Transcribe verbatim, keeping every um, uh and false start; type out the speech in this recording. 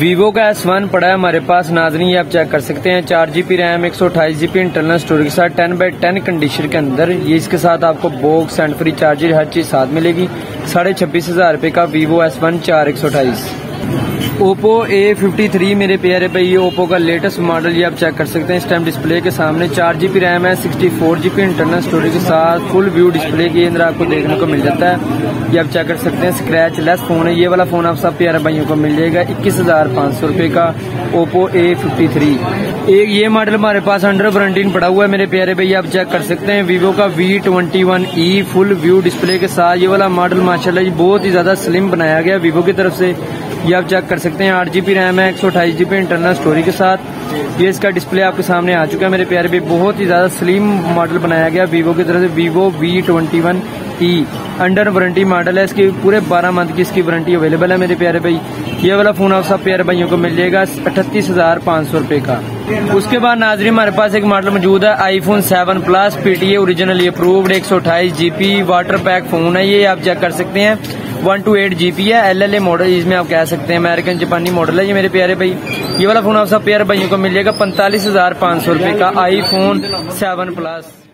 Vivo का S one पड़ा है हमारे पास नाजरीन, ये आप चेक कर सकते हैं। चार जी बी रैम, एक सौ अट्ठाईस जी बी इंटरनल स्टोरेज के साथ टेन बाई टेन कंडीशन के अंदर। ये इसके साथ आपको बॉक्स, हैंड फ्री चार्जर, हर चीज़ साथ मिलेगी। साढ़े छब्बीस हज़ार रुपये का वीवो एस वन चार एक सौ अट्ठाईस। ओप्पो ए फिफ्टी थ्री मेरे प्यारे भाई, ये ओप्पो का लेटेस्ट मॉडल, ये आप चेक कर सकते हैं। इस टाइम डिस्प्ले के सामने चार जी बी रैम है, sixty four G B internal storage के साथ फुल व्यू डिस्प्ले के अंदर आपको देखने को मिल जाता है। ये आप चेक कर सकते हैं, स्क्रैच लेस फोन है। ये वाला फोन आप सब प्यारे भाइयों को मिल जाएगा इक्कीस हजार पाँच सौ रुपये का ओप्पो ए फिफ्टी थ्री। एक ये मॉडल हमारे पास अंडर वारंटीन पड़ा हुआ है मेरे प्यारे भाई, आप चेक कर सकते हैं। वीवो का V twenty one E full view display के साथ ये वाला मॉडल माशाल्लाह जी बहुत ही ज्यादा स्लिम बनाया गया वीवो की तरफ से। ये आप चेक कर सकते हैं, आठ जी बी रैम है, एक सौ अट्ठाईस जी बी इंटरनल स्टोरेज के साथ। ये इसका डिस्प्ले आपके सामने आ चुका है मेरे प्यारे भाई, बहुत ही ज्यादा स्लिम मॉडल बनाया गया वीवो की तरफ से। Vivo V twenty one E under warranty model है, इसकी पूरे बारह मंथ की इसकी वारंटी अवेलेबल है मेरे प्यारे भाई। ये वाला फोन आप सब प्यारे भाइयों को मिल जाएगा अठतीस हजार पाँच सौ रुपये का। उसके बाद नाजरी हमारे पास एक मॉडल मौजूद है iPhone seven plus PTA original approved एक सौ अट्ठाईस G B water pack phone है। ये आप चेक कर सकते हैं, one two eight G B है, एल एल ए मॉडल इसमें आप कह सकते हैं, अमेरिकन जापानी मॉडल है ये मेरे प्यारे भाई। ये वाला फोन आप सब प्यारे भाइयों को मिल जाएगा पैंतालीस हजार पाँच सौ रुपये का आईफोन सेवन प्लस।